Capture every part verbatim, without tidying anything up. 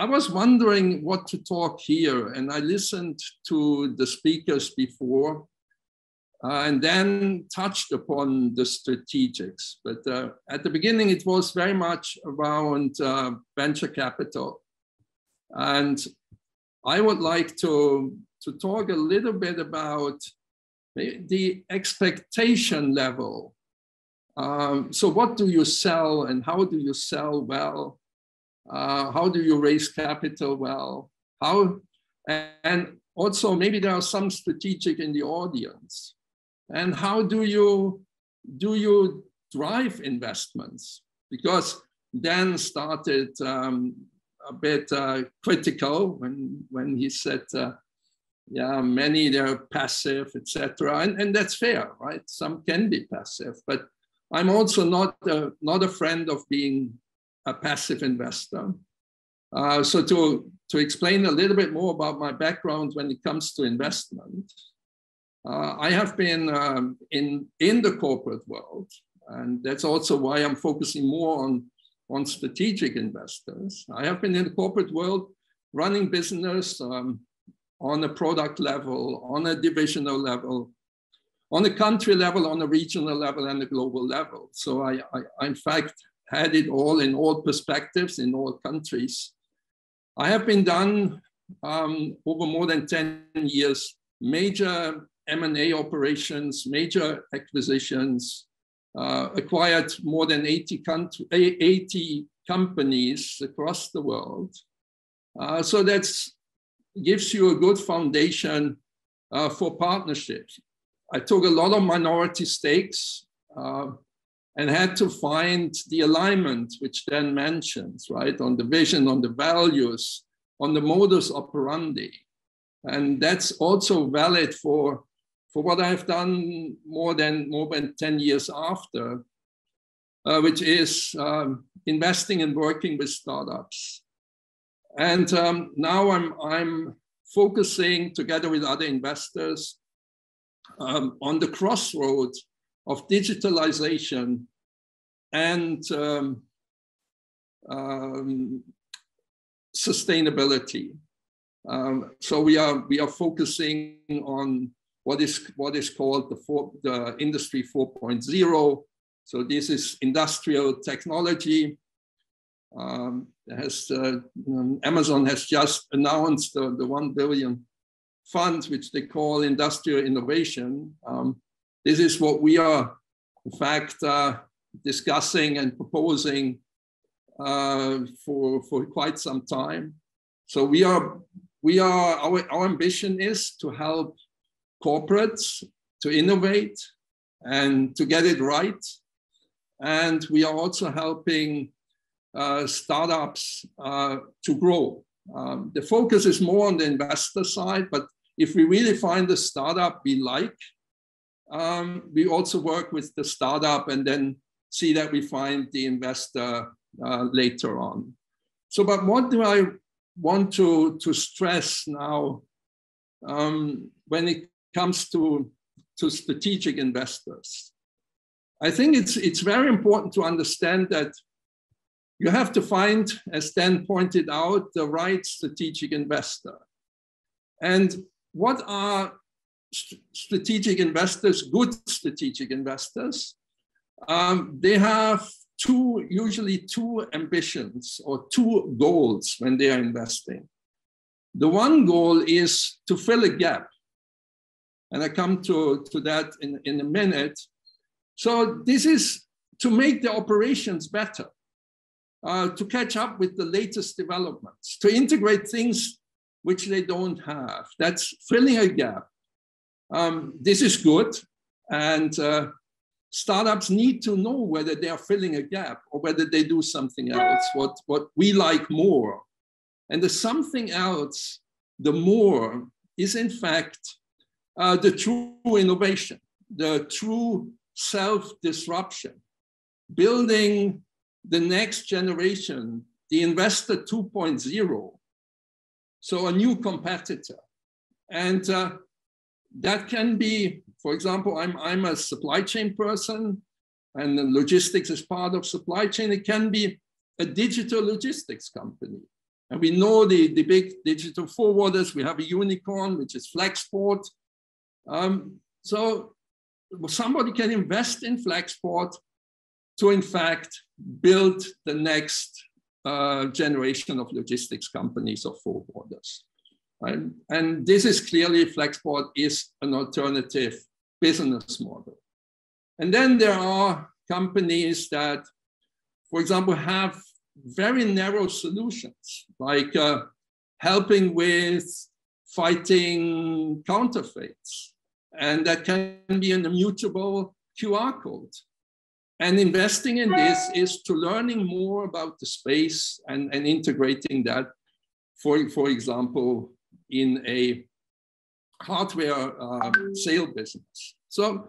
I was wondering what to talk here, and I listened to the speakers before uh, and then touched upon the strategics. But uh, at the beginning, it was very much around uh, venture capital. And I would like to, to talk a little bit about the expectation level. Um, so what do you sell and how do you sell well? Uh, how do you raise capital well? How, and also maybe there are some strategic in the audience. And how do you, do you drive investments? Because Dan started um, a bit uh, critical when, when he said, uh, yeah, many they're passive, et cetera. And, and that's fair, right? Some can be passive, but I'm also not a, not a friend of being a passive investor. Uh, so to, to explain a little bit more about my background when it comes to investment, uh, I have been um, in, in the corporate world, and that's also why I'm focusing more on, on strategic investors. I have been in the corporate world running business um, on a product level, on a divisional level, on a country level, on a regional level, and a global level. So I, I, I in fact, had it all in all perspectives, in all countries. I have been done um, over more than ten years, major M and A operations, major acquisitions, uh, acquired more than eighty, country, eighty companies across the world. Uh, so that gives you a good foundation uh, for partnerships. I took a lot of minority stakes uh, and had to find the alignment, which Dan mentions, right? On the vision, on the values, on the modus operandi. And that's also valid for, for what I've done more than, more than ten years after, uh, which is um, investing and working with startups. And um, now I'm, I'm focusing together with other investors Um, on the crossroads of digitalization and um, um, sustainability. Um, so we are we are focusing on what is what is called the, four, the industry four point oh. So this is industrial technology. Um, has uh, Amazon has just announced uh, the one billion. Fund, which they call industrial innovation. Um, this is what we are, in fact, uh, discussing and proposing uh, for, for quite some time. So we are, we are our, our ambition is to help corporates to innovate and to get it right. And we are also helping uh, startups uh, to grow. Um, the focus is more on the investor side, but if we really find the startup we like, um, we also work with the startup and then see that we find the investor uh, later on. So, but what do I want to, to stress now um, when it comes to, to strategic investors? I think it's, it's very important to understand that you have to find, as Dan pointed out, the right strategic investor. And what are st- strategic investors, good strategic investors? Um, they have two, usually two ambitions or two goals when they are investing. The one goal is to fill a gap. And I come to, to that in, in a minute. So this is to make the operations better. Uh, to catch up with the latest developments, to integrate things which they don't have. That's filling a gap. Um, this is good. And uh, startups need to know whether they are filling a gap or whether they do something else, what, what we like more. And the something else, the more, is in fact uh, the true innovation, the true self-disruption, building the next generation, the investor two point oh, so a new competitor. And uh, that can be, for example, I'm, I'm a supply chain person, and logistics is part of supply chain. It can be a digital logistics company. And we know the, the big digital forwarders. We have a unicorn, which is Flexport. Um, so somebody can invest in Flexport to, in fact, build the next uh, generation of logistics companies or forwarders. And, and this is clearly, Flexport is an alternative business model. And then there are companies that, for example, have very narrow solutions, like uh, helping with fighting counterfeits. And that can be an immutable Q R code. And investing in this is to learning more about the space and, and integrating that, for, for example, in a hardware uh, sale business. So,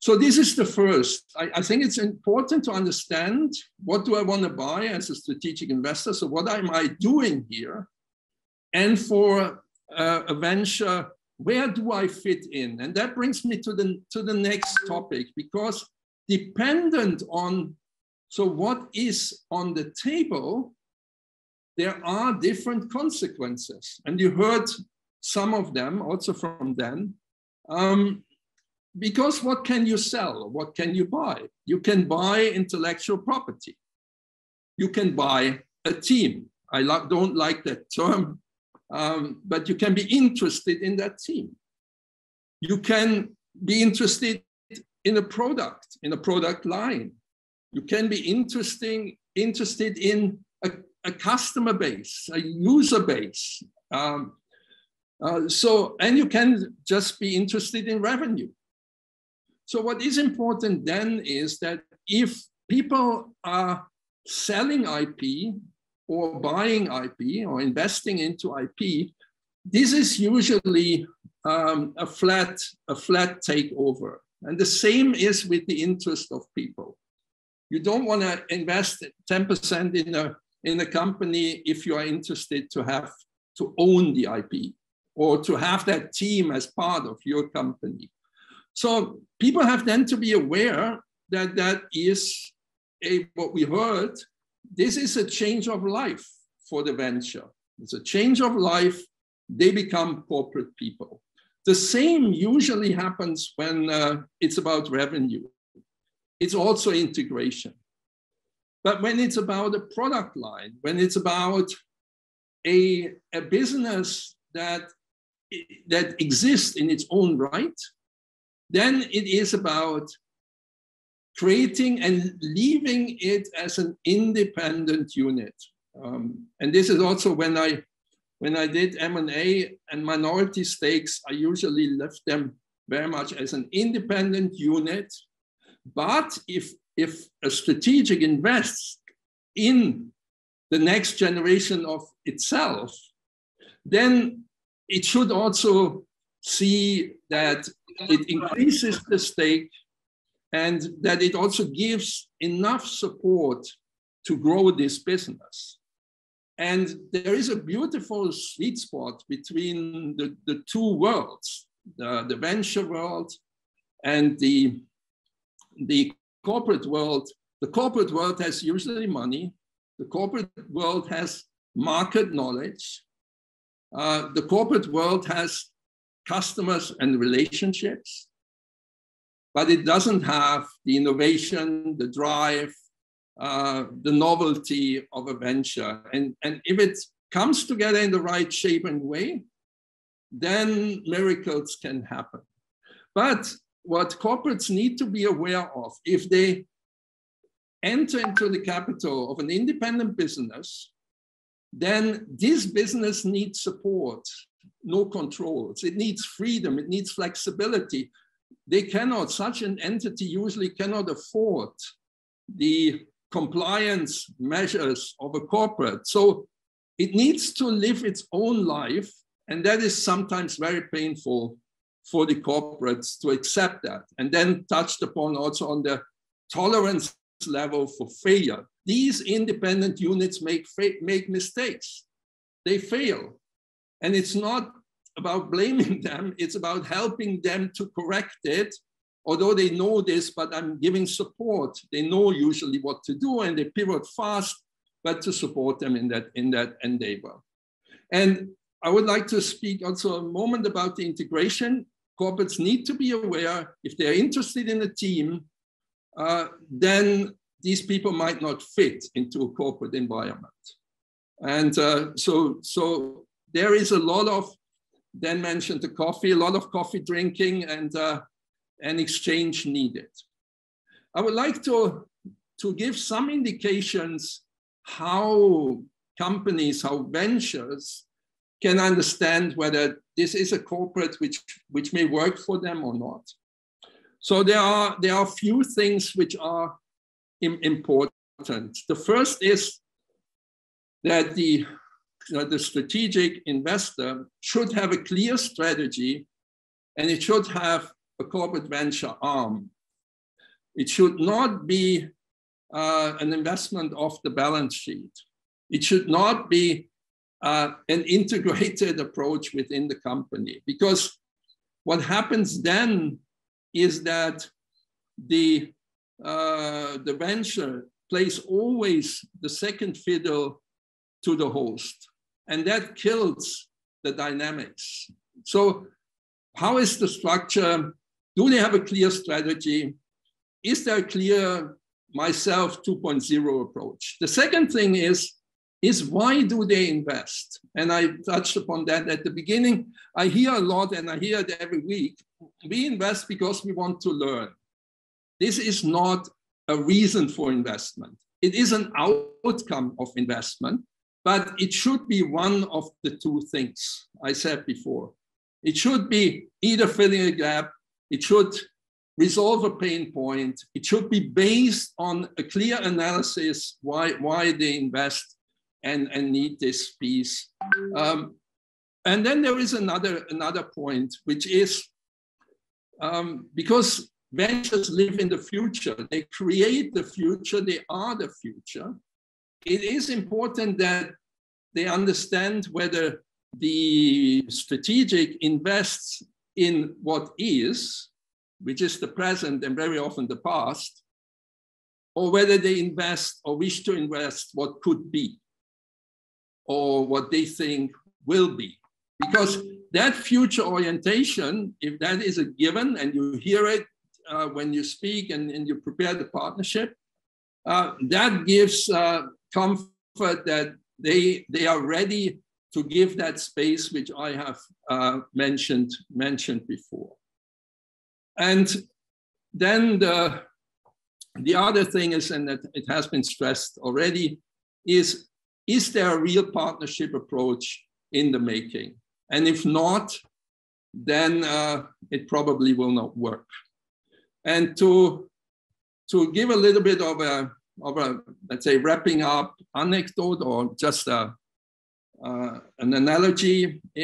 so this is the first. I, I think it's important to understand, what do I want to buy as a strategic investor? So what am I doing here? And for uh, a venture, where do I fit in? And that brings me to the, to the next topic, because dependent on, so what is on the table, there are different consequences. And you heard some of them also from Dan. Um, because what can you sell? What can you buy? You can buy intellectual property. You can buy a team. I don't like that term, um, but you can be interested in that team. You can be interested in a product, in a product line. You can be interesting, interested in a a customer base, a user base. Um, uh, so, and you can just be interested in revenue. So what is important then is that if people are selling I P or buying I P or investing into I P, this is usually um, a flat, a flat takeover. And the same is with the interest of people. You don't want to invest ten percent in a in a company if you are interested to have to own the I P or to have that team as part of your company. So people have then to be aware that that is a, what we heard, this is a change of life for the venture. It's a change of life, they become corporate people. The same usually happens when uh, it's about revenue. It's also integration. But when it's about a product line, when it's about a, a business that, that exists in its own right, then it is about creating and leaving it as an independent unit. Um, and this is also when I, when I did M and A and minority stakes, I usually left them very much as an independent unit. But if If a strategic invests in the next generation of itself, then it should also see that it increases the stake and that it also gives enough support to grow this business. And there is a beautiful sweet spot between the, the two worlds, the, the venture world and the, the corporate world. The corporate world has usually money. The corporate world has market knowledge. Uh, the corporate world has customers and relationships, but it doesn't have the innovation, the drive, uh, the novelty of a venture. And, and if it comes together in the right shape and way, then miracles can happen. But what corporates need to be aware of, if they enter into the capital of an independent business, then this business needs support, no controls. It needs freedom, it needs flexibility. They cannot, such an entity usually cannot afford the compliance measures of a corporate. So it needs to live its own life, and that is sometimes very painful for the corporates to accept that. And then touched upon also on the tolerance level for failure. These independent units make, make mistakes. They fail. And it's not about blaming them, it's about helping them to correct it. Although they know this, but I'm giving support. They know usually what to do and they pivot fast, but to support them in that, in that endeavor. And I would like to speak also a moment about the integration. Corporates need to be aware, if they're interested in a team, uh, then these people might not fit into a corporate environment. And uh, so, so there is a lot of, Dan mentioned the coffee, a lot of coffee drinking and uh, an exchange needed. I would like to, to give some indications how companies, how ventures can understand whether this is a corporate which, which may work for them or not. So there are, there are few things which are important. The first is that the, that the strategic investor should have a clear strategy, and it should have a corporate venture arm. It should not be uh, an investment off the balance sheet. It should not be uh, an integrated approach within the company, because what happens then is that the Uh, the venture plays always the second fiddle to the host, and that kills the dynamics. So how is the structure? Do they have a clear strategy? Is there a clear myself two point oh approach? The second thing is, is why do they invest? And I touched upon that at the beginning. I hear a lot, and I hear it every week. We invest because we want to learn. This is not a reason for investment. It is an outcome of investment, but it should be one of the two things I said before. It should be either filling a gap, it should resolve a pain point, it should be based on a clear analysis why, why they invest and, and need this piece. Um, and then there is another, another point, which is um, because ventures live in the future. They create the future. They are the future. It is important that they understand whether the strategic invests in what is, which is the present and very often the past, or whether they invest or wish to invest what could be or what they think will be. Because that future orientation, if that is a given and you hear it, Uh, when you speak and, and you prepare the partnership, uh, that gives uh, comfort that they, they are ready to give that space which I have uh, mentioned, mentioned before. And then the, the other thing is, and that it has been stressed already, is, is there a real partnership approach in the making? And if not, then uh, it probably will not work. And to, to give a little bit of a, of a, let's say, wrapping up anecdote or just a, uh, an analogy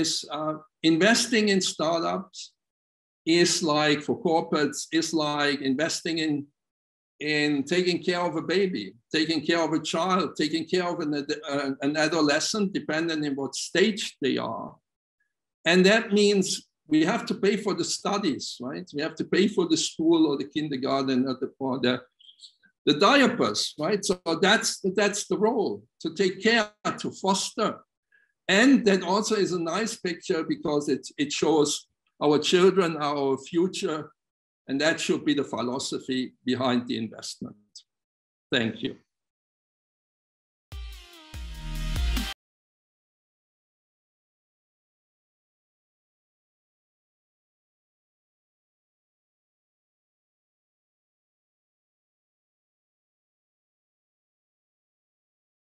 is uh, investing in startups is like, for corporates, is like investing in, in taking care of a baby, taking care of a child, taking care of an, uh, an adolescent, depending on what stage they are. And that means we have to pay for the studies, right? We have to pay for the school or the kindergarten or the, or the, the diapers, right? So that's, that's the role, to take care, to foster. And that also is a nice picture because it, it shows our children, our future, and that should be the philosophy behind the investment. Thank you.